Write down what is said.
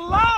alive.